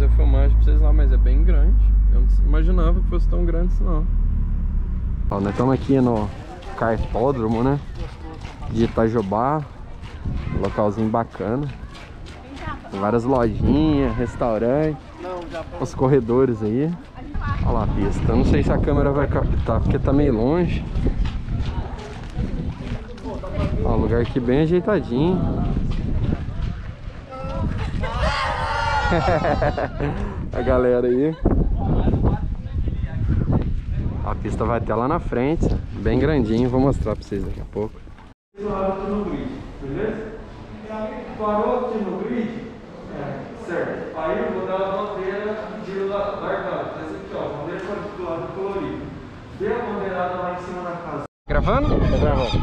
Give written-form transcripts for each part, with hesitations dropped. fazer a filmagem pra vocês lá, mas é bem grande. Eu não imaginava que fosse tão grande isso não. Ó, nós estamos aqui no Cartódromo, né? De Itajubá. Localzinho bacana. Várias lojinhas, restaurante. Os corredores aí. Olha lá a pista. Não sei se a câmera vai captar, porque tá meio longe. Ó, lugar aqui bem ajeitadinho. A galera aí. A pista vai até lá na frente. Bem grandinho, vou mostrar pra vocês daqui a pouco. Parou aqui no grid, certo? Aí eu vou dar a bandeira de largada. Essa aqui, ó, bandeira quadriculada colorida. Dê a bandeirada lá em cima na casa. Gravando? Tá gravando.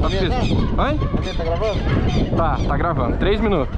Tá pista. Oi? Tá gravando? Tá gravando. 3 minutos.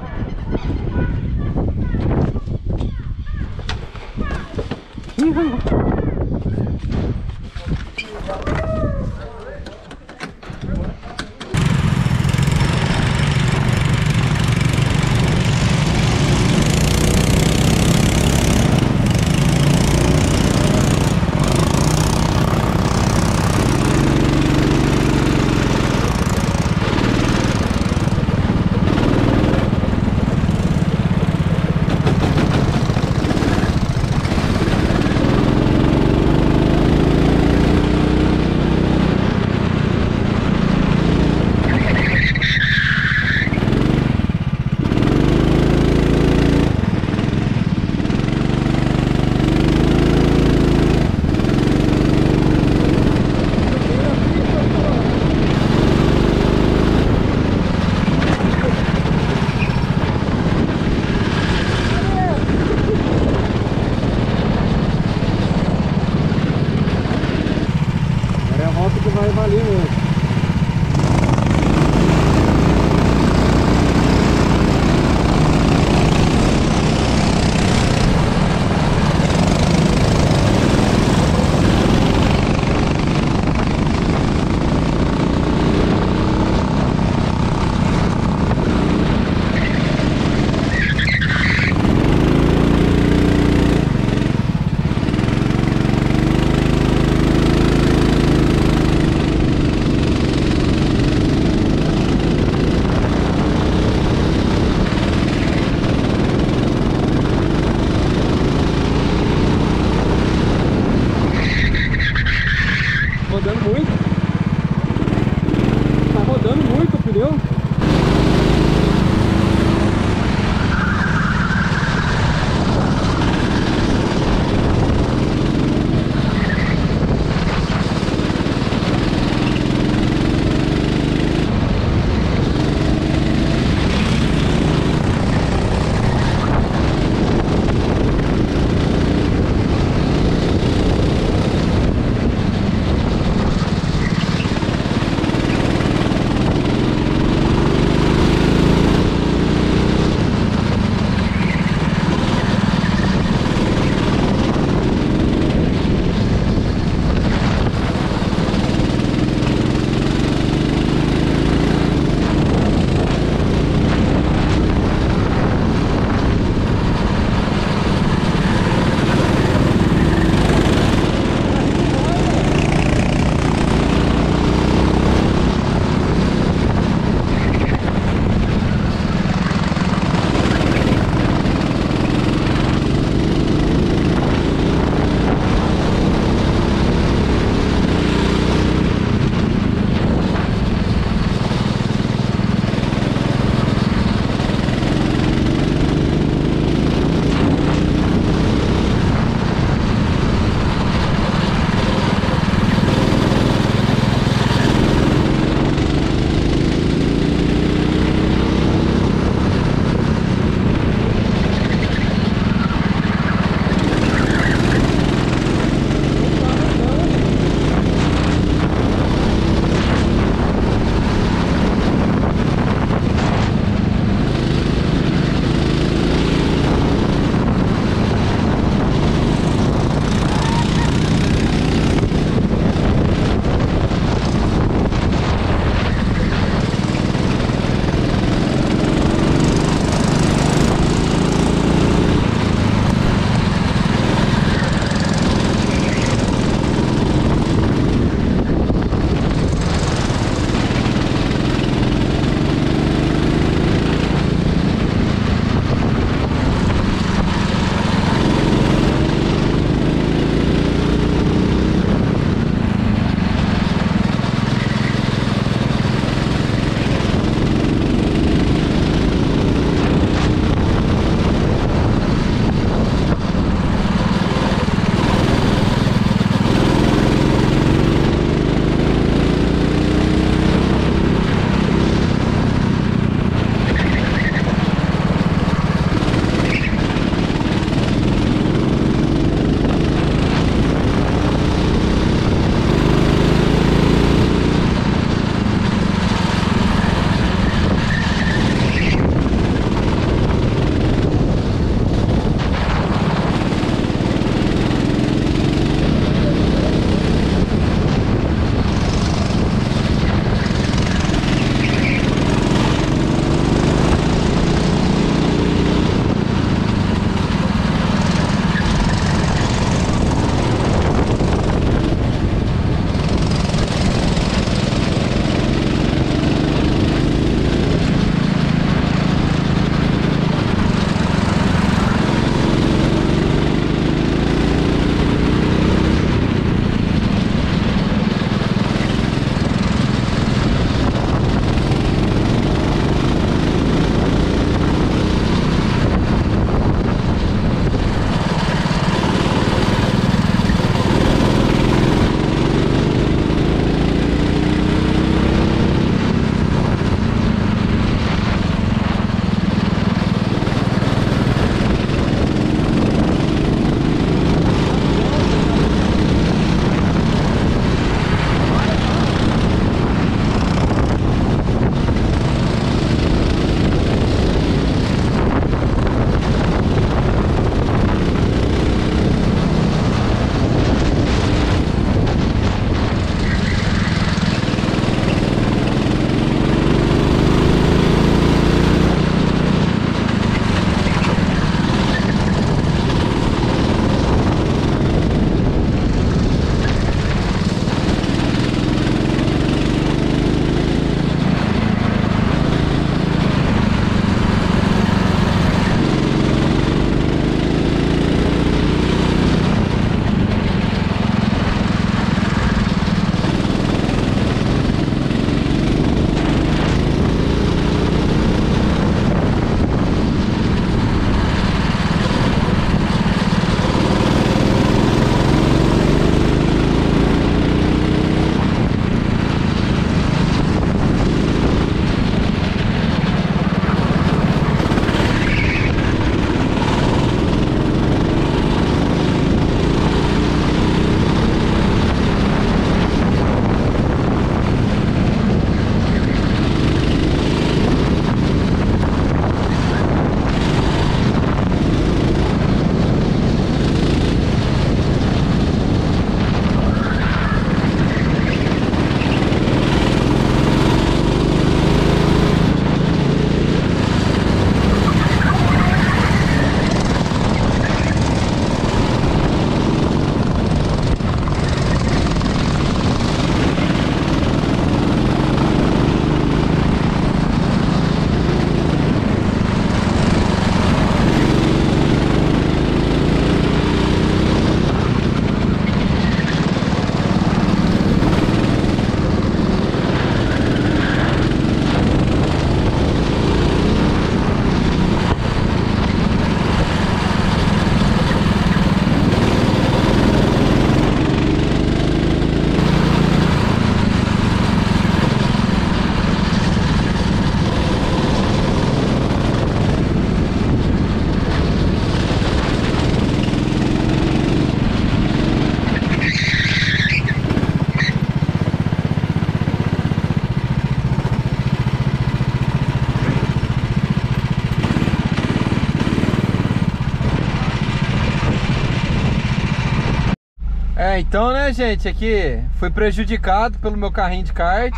É, então, né, gente, aqui fui prejudicado pelo meu carrinho de kart.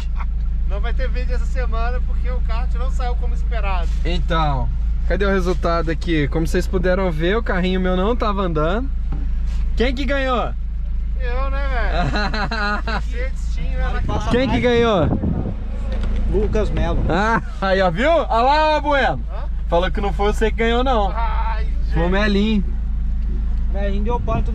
Não vai ter vídeo essa semana porque o kart não saiu como esperado. Então, cadê o resultado aqui? Como vocês puderam ver, o carrinho meu não tava andando. Quem que ganhou? Eu, né, velho? Quem que ganhou? Lucas Melo. Ah, aí, ó, viu? Olha lá, ó, Bueno. Hã? Falou que não foi você que ganhou, não. Ai, gente. Foi o Melinho. Melinho deu pano tudo.